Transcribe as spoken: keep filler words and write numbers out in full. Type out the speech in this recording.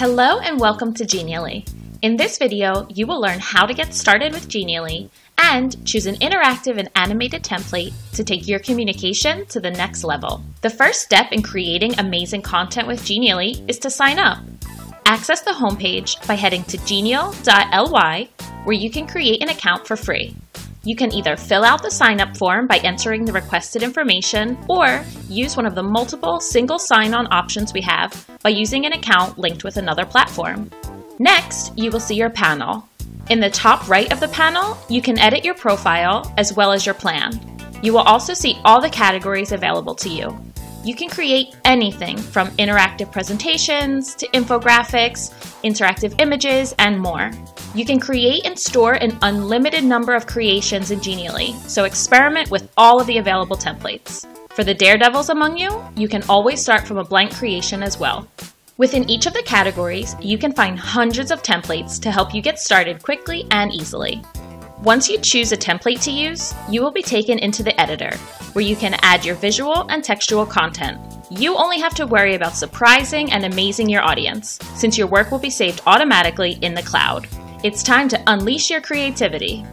Hello and welcome to Genially. In this video, you will learn how to get started with Genially and choose an interactive and animated template to take your communication to the next level. The first step in creating amazing content with Genially is to sign up. Access the homepage by heading to genial dot L Y, where you can create an account for free. You can either fill out the sign-up form by entering the requested information or use one of the multiple single sign-on options we have by using an account linked with another platform. Next, you will see your panel. In the top right of the panel, you can edit your profile as well as your plan. You will also see all the categories available to you. You can create anything from interactive presentations to infographics, interactive images, and more. You can create and store an unlimited number of creations in Genially, so experiment with all of the available templates. For the daredevils among you, you can always start from a blank creation as well. Within each of the categories, you can find hundreds of templates to help you get started quickly and easily. Once you choose a template to use, you will be taken into the editor, where you can add your visual and textual content. You only have to worry about surprising and amazing your audience, since your work will be saved automatically in the cloud. It's time to unleash your creativity.